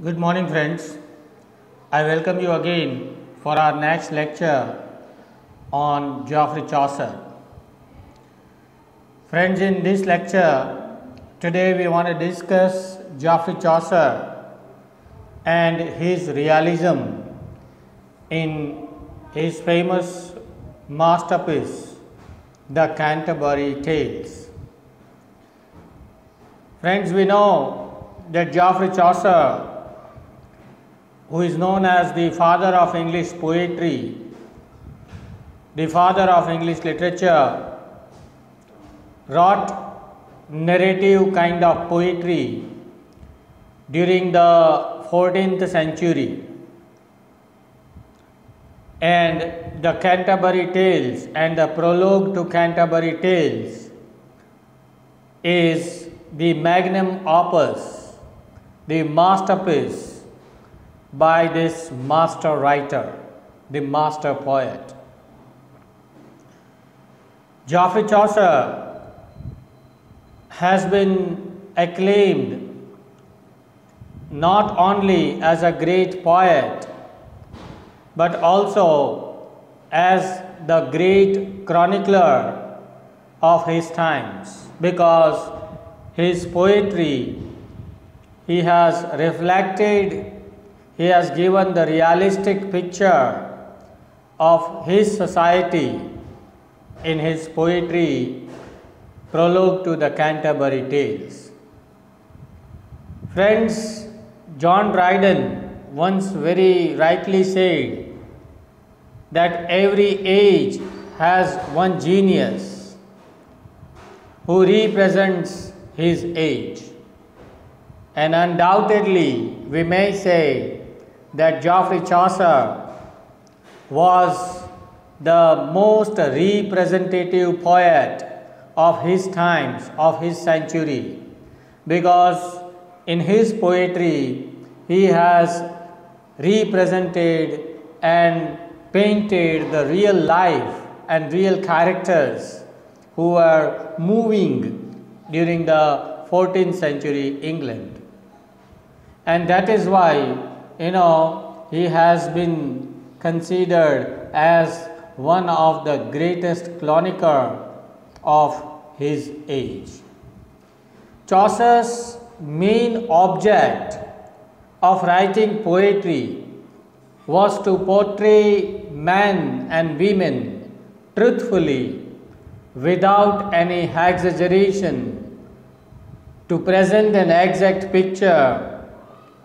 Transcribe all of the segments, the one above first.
Good morning friends, I welcome you again for our next lecture on Geoffrey Chaucer. Friends, in this lecture today we want to discuss Geoffrey Chaucer and his realism in his famous masterpiece, The Canterbury Tales. Friends, we know that Geoffrey Chaucer, who is known as the father of English poetry, the father of English literature, wrote narrative kind of poetry during the 14th century. And the Canterbury Tales and the prologue to Canterbury Tales is the magnum opus, the masterpiece by this master writer, the master poet. Geoffrey Chaucer has been acclaimed not only as a great poet but also as the great chronicler of his times, because his poetry, he has reflected, he has given the realistic picture of his society in his poetry, prologue to the Canterbury Tales. Friends, John Dryden once very rightly said that every age has one genius who represents his age. And undoubtedly, we may say that Geoffrey Chaucer was the most representative poet of his times, of his century, because in his poetry he has represented and painted the real life and real characters who were moving during the 14th century England. And that is why, you know, he has been considered as one of the greatest chronicler of his age. Chaucer's main object of writing poetry was to portray men and women truthfully, without any exaggeration, to present an exact picture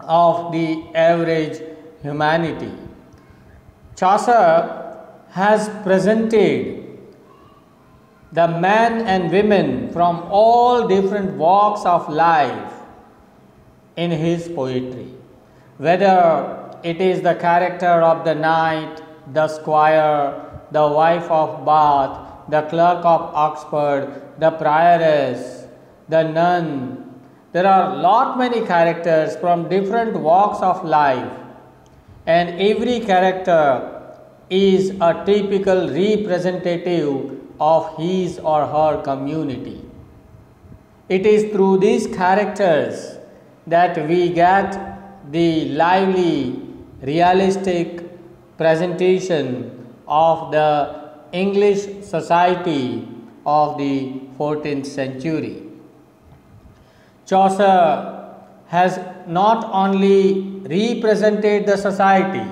of the average humanity. Chaucer has presented the men and women from all different walks of life in his poetry, whether it is the character of the knight, the squire, the wife of Bath, the clerk of Oxford, the prioress, the nun. There are lot many characters from different walks of life, and every character is a typical representative of his or her community. It is through these characters that we get the lively, realistic presentation of the English society of the 14th century. Chaucer has not only represented the society,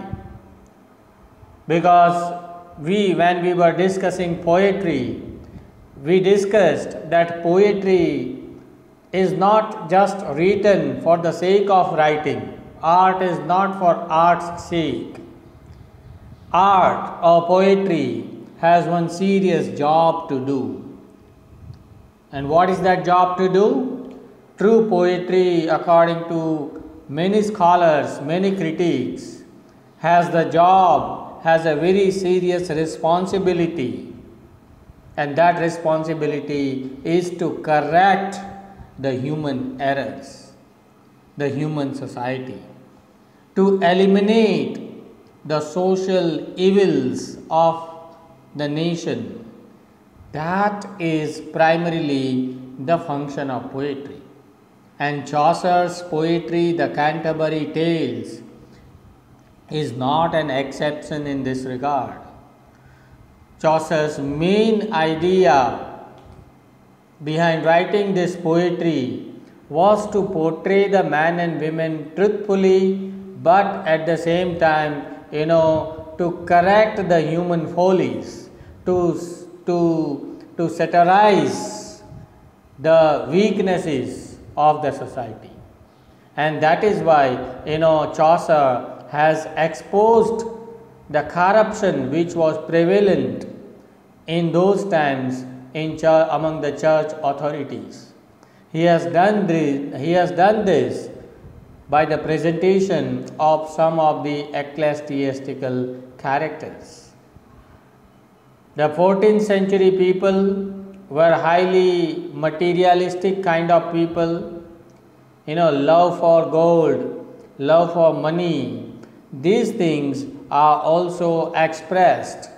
because when we were discussing poetry, we discussed that poetry is not just written for the sake of writing. Art is not for art's sake. Art or poetry has one serious job to do. And what is that job to do? True poetry, according to many scholars, many critics, has the job, has a very serious responsibility, and that responsibility is to correct the human errors, the human society, to eliminate the social evils of the nation. That is primarily the function of poetry. and Chaucer's poetry, The Canterbury Tales, is not an exception in this regard. Chaucer's main idea behind writing this poetry was to portray the men and women truthfully, but at the same time, to correct the human follies, to satirize the weaknesses of the society. And that is why, Chaucer has exposed the corruption which was prevalent in those times in among the church authorities. He has done this by the presentation of some of the ecclesiastical characters. The 14th century people were highly materialistic kind of people, love for gold, love for money. These things are also expressed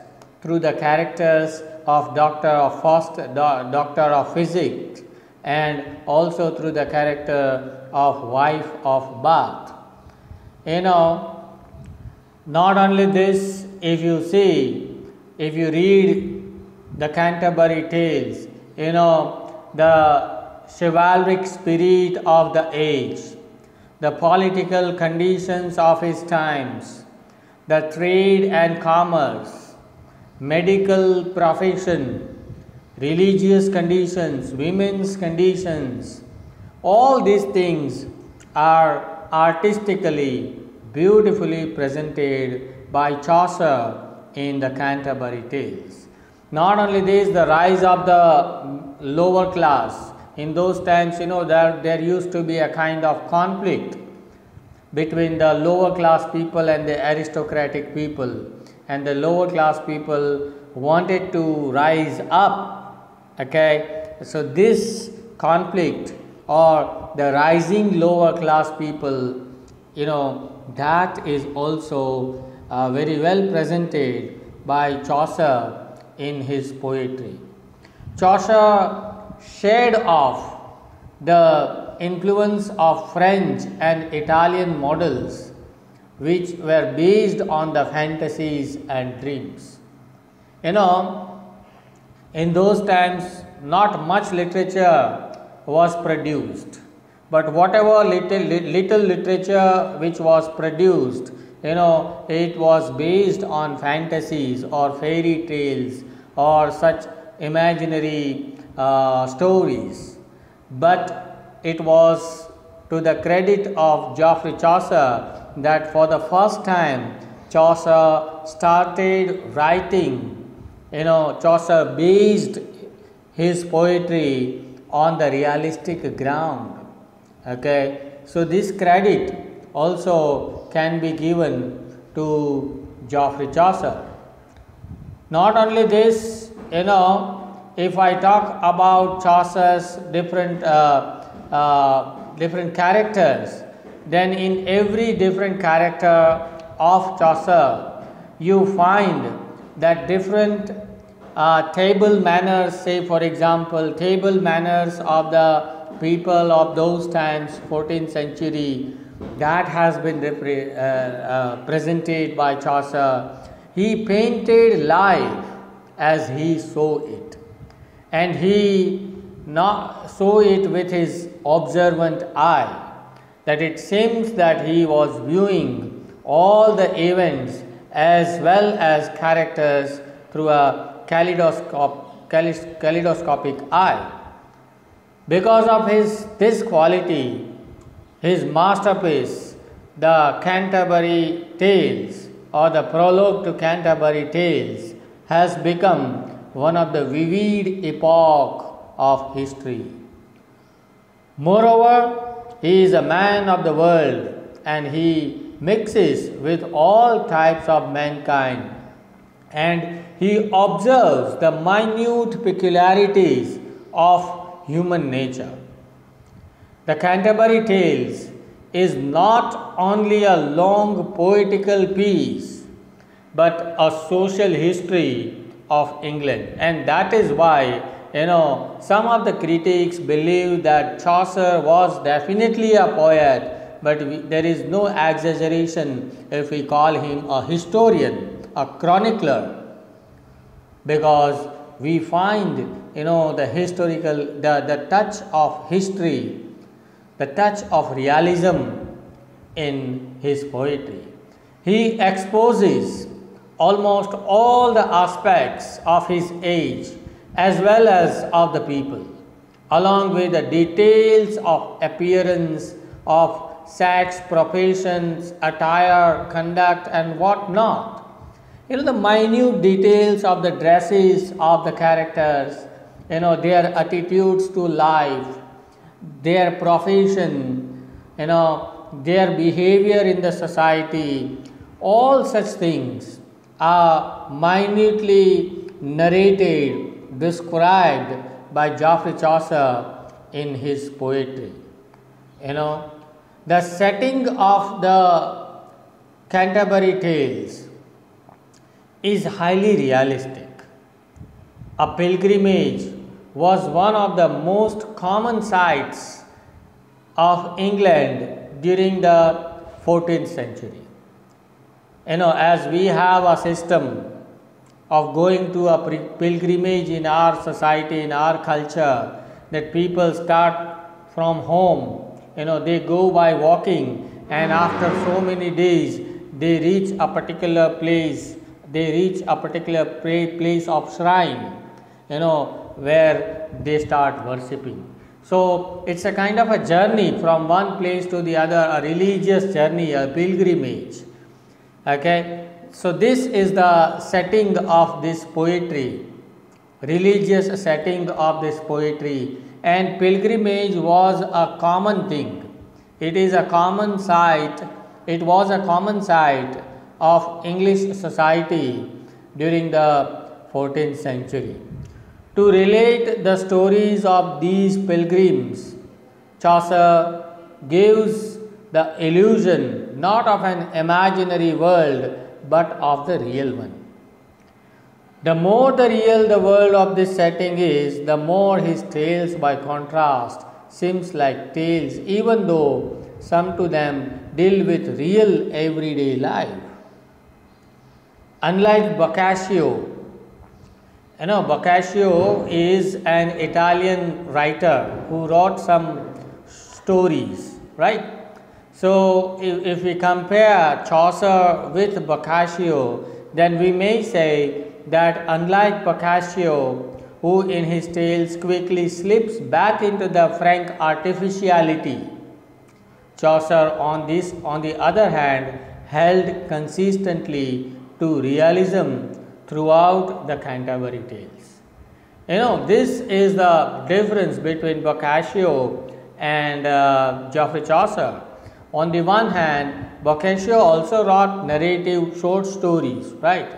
through the characters of Doctor of Physic and also through the character of Wife of Bath. Not only this, if you read the Canterbury Tales, the chivalric spirit of the age, the political conditions of his times, the trade and commerce, medical profession, religious conditions, women's conditions, all these things are artistically, beautifully presented by Chaucer in the Canterbury Tales. Not only this, the rise of the lower class. In those times, there used to be a kind of conflict between the lower class people and the aristocratic people, and the lower class people wanted to rise up, okay? So this conflict, or the rising lower class people, that is also very well presented by Chaucer in his poetry. Chaucer shed off the influence of French and Italian models which were based on the fantasies and dreams. In those times, not much literature was produced, but whatever little literature which was produced, it was based on fantasies or fairy tales or such imaginary stories. But it was to the credit of Geoffrey Chaucer that for the first time Chaucer started writing. Chaucer based his poetry on the realistic ground. Okay, so this credit also can be given to Geoffrey Chaucer. Not only this, if I talk about Chaucer's different characters, then in every different character of Chaucer, you find that different table manners, say for example, table manners of the people of those times, 14th century, that has been presented by Chaucer. He painted life as he saw it, and he not saw it with his observant eye, that it seems that he was viewing all the events as well as characters through a kaleidoscopic eye. Because of this quality, his masterpiece, the Canterbury Tales, or the prologue to Canterbury Tales, has become one of the vivid epochs of history. Moreover, he is a man of the world, and he mixes with all types of mankind, and he observes the minute peculiarities of human nature. The Canterbury Tales is not only a long poetical piece, but a social history of England, and that is why you know, some of the critics believe that Chaucer was definitely a poet, but there is no exaggeration if we call him a historian, a chronicler, because we find, you know, the historical, the touch of history, the touch of realism in his poetry. He exposes almost all the aspects of his age as well as of the people, along with the details of appearance, of sex, professions, attire, conduct and what not. You know, the minute details of the dresses of the characters, you know, their attitudes to life, their profession, you know, their behavior in the society, all such things are minutely narrated, described by Geoffrey Chaucer in his poetry. You know, the setting of the Canterbury Tales is highly realistic. A pilgrimage was one of the most common sights of England during the 14th century. You know, as we have a system of going to a pilgrimage in our society, in our culture, that people start from home, you know, they go by walking, and after so many days they reach a particular place. They reach a particular place of shrine, you know, where they start worshipping. So it's a kind of a journey from one place to the other, a religious journey, a pilgrimage. Okay, so this is the setting of this poetry, religious setting of this poetry, and pilgrimage was a common thing. It is a common sight. It was a common sight of English society during the 14th century. To relate the stories of these pilgrims, Chaucer gives the illusion not of an imaginary world but of the real one. The more the real the world of this setting is, the more his tales by contrast seems like tales, even though some to them deal with real everyday life. Unlike Boccaccio, you know, Boccaccio is an Italian writer who wrote some stories, right? So if we compare Chaucer with Boccaccio, then we may say that unlike Boccaccio, who in his tales quickly slips back into the frank artificiality, Chaucer on the other hand held consistently to realism throughout the Canterbury Tales. You know, this is the difference between Boccaccio and Geoffrey Chaucer. On the one hand, Boccaccio also wrote narrative short stories, right?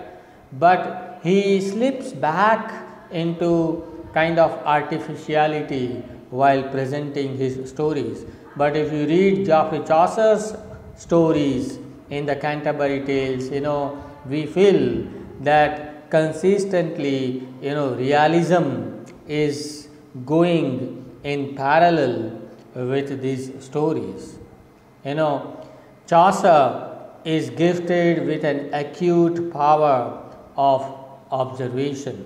But he slips back into kind of artificiality while presenting his stories. But if you read Geoffrey Chaucer's stories in the Canterbury Tales, you know, we feel that consistently, you know, realism is going in parallel with these stories. You know, Chaucer is gifted with an acute power of observation.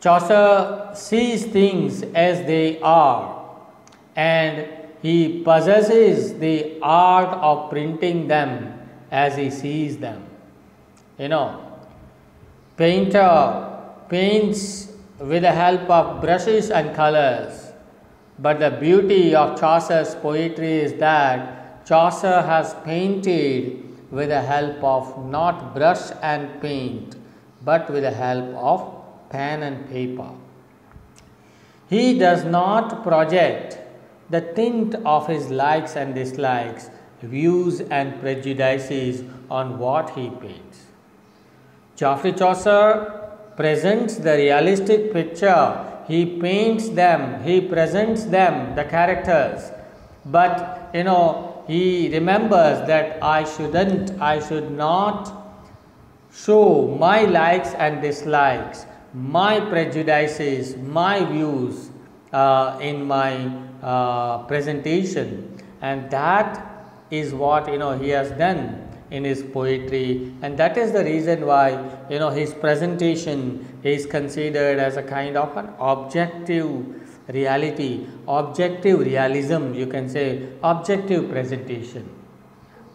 Chaucer sees things as they are, and he possesses the art of printing them as he sees them. You know, painter paints with the help of brushes and colors, but the beauty of Chaucer's poetry is that Chaucer has painted with the help of not brush and paint, but with the help of pen and paper. He does not project the tint of his likes and dislikes, views and prejudices on what he paints. Geoffrey Chaucer presents the realistic picture. He paints them, he presents them, the characters, but you know, he remembers that I should not show my likes and dislikes, my prejudices, my views in my presentation, and that is what he has done in his poetry, and that is the reason why his presentation is considered as a kind of an objective reality, objective realism, you can say, objective presentation.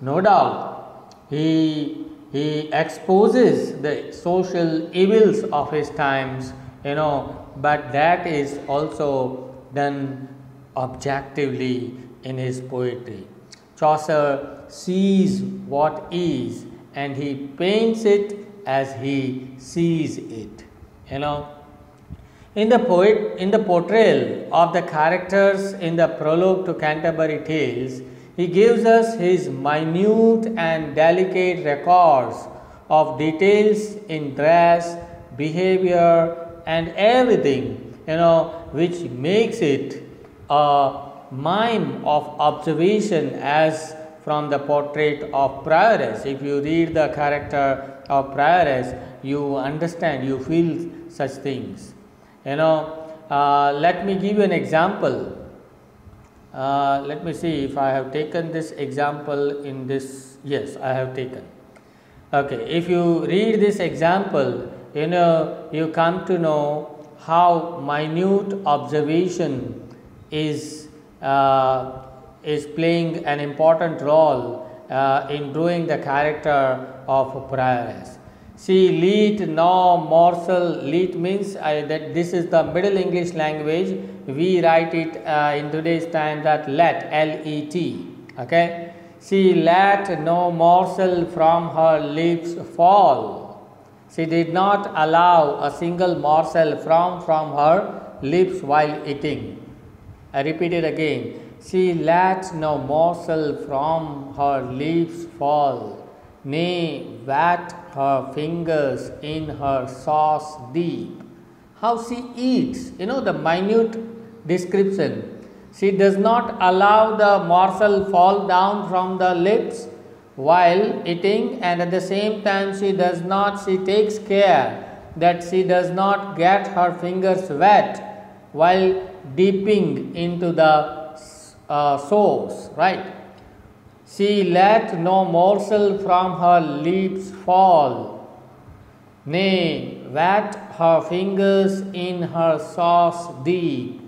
No doubt he exposes the social evils of his times, but that is also done objectively in his poetry. Chaucer sees what is and he paints it as he sees it. In the portrayal of the characters in the prologue to Canterbury Tales, he gives us his minute and delicate records of details in dress, behavior, and everything, which makes it a mime of observation, as from the portrait of Prioress. If you read the character of Prioress, you understand, you feel such things. Let me give you an example. Let me see if I have taken this example in this. Yes, I have taken. Okay, if you read this example, you come to know how minute observation is playing an important role in drawing the character of a Prioress. See, leet, gnaw, morsel. Leet means that this is the Middle English language. We write it in today's time that let, L-E-T. Okay. She let no morsel from her lips fall. She did not allow a single morsel from her lips while eating. I repeat it again. She let no morsel from her lips fall, nay, wet her fingers in her sauce deep. How she eats, the minute description. She does not allow the morsel fall down from the lips while eating, and at the same time she takes care that she does not get her fingers wet while dipping into the sauce, right? She let no morsel from her lips fall, nay, wet her fingers in her sauce deep.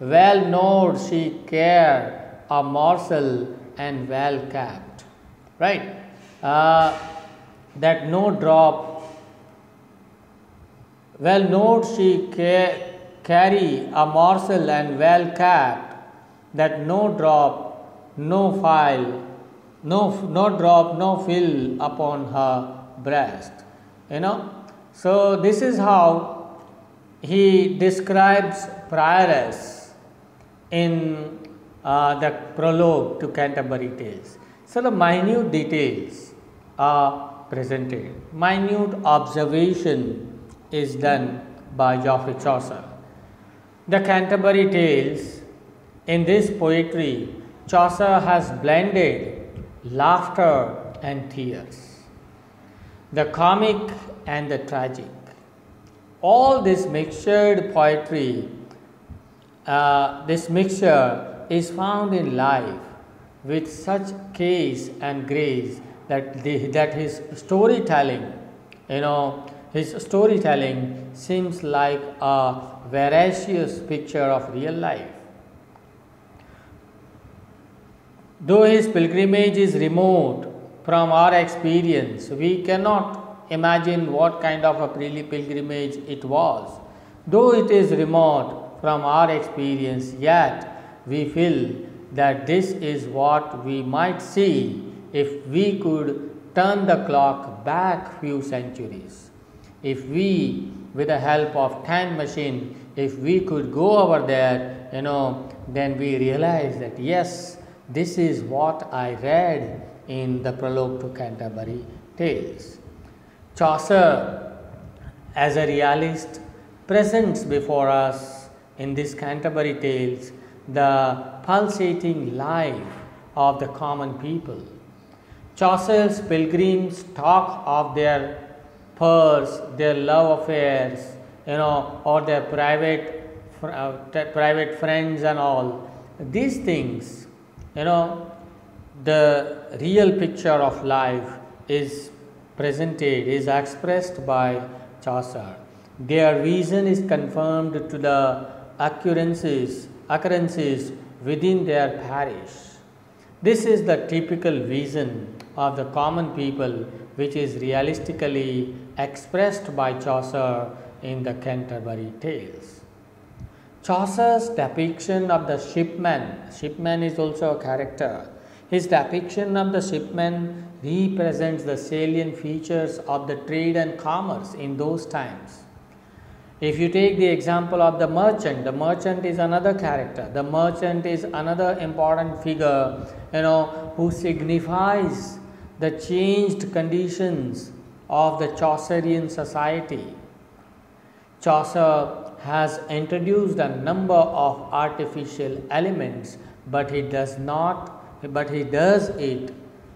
Well gnawed she cared a morsel and well kept, right? That no drop. Well gnawed she carry a morsel and well kept, that no drop, no file, no drop, no fill upon her breast, So this is how he describes Prioress in the prologue to Canterbury Tales. So the minute details are presented. Minute observation is done by Geoffrey Chaucer. The Canterbury Tales, in this poetry, Chaucer has blended laughter and tears, the comic and the tragic. All this mixtured poetry, this mixture is found in life with such grace and grace that his storytelling, his storytelling seems like a veracious picture of real life. Though his pilgrimage is remote from our experience, we cannot imagine what kind of a pilgrimage it was. Though it is remote from our experience, yet we feel that this is what we might see if we could turn the clock back few centuries. If we, with the help of time machine, if we could go over there, then we realize that yes, this is what I read in the prologue to Canterbury Tales. Chaucer, as a realist, presents before us in this Canterbury Tales the pulsating life of the common people. Chaucer's pilgrims talk of their purse, their love affairs, you know, or their private friends and all. These things, you know, the real picture of life is presented, is expressed by Chaucer. Their reason is confirmed to the occurrences within their parish. This is the typical vision of the common people, which is realistically expressed by Chaucer in the Canterbury Tales. Chaucer's depiction of the shipman is also a character. His depiction of the shipman represents the salient features of the trade and commerce in those times. If you take the example of the merchant is another character. The merchant is another important figure, you know, who signifies the changed conditions of the Chaucerian society. Chaucer has introduced a number of artificial elements, but he does it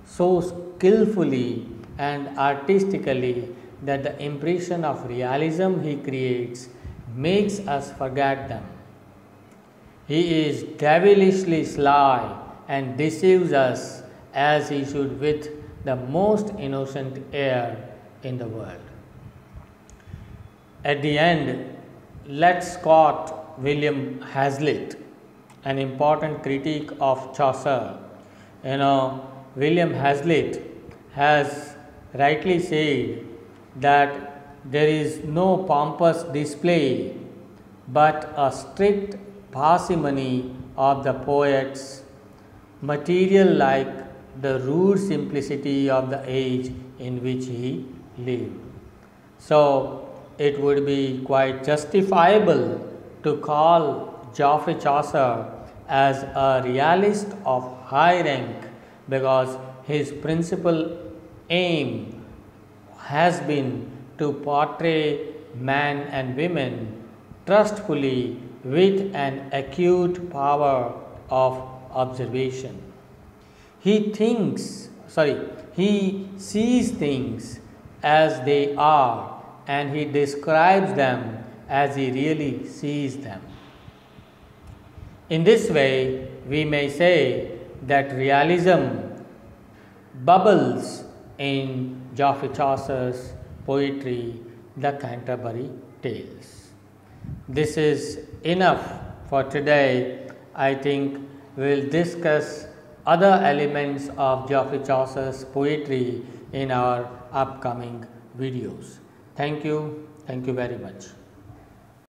so skillfully and artistically that the impression of realism he creates makes us forget them. He is devilishly sly and deceives us as he should with the most innocent air in the world. At the end, let's quote William Hazlitt, an important critic of Chaucer. You know, William Hazlitt has rightly said that there is no pompous display but a strict parsimony of the poet's material, like the rude simplicity of the age in which he lived. So it would be quite justifiable to call Geoffrey Chaucer as a realist of high rank, because his principal aim has been to portray men and women trustfully with an acute power of observation. He sees things as they are, and he describes them as he really sees them. In this way, we may say that realism bubbles in Geoffrey Chaucer's poetry, The Canterbury Tales. This is enough for today. I think we'll discuss other elements of Geoffrey Chaucer's poetry in our upcoming videos. Thank you. Thank you very much.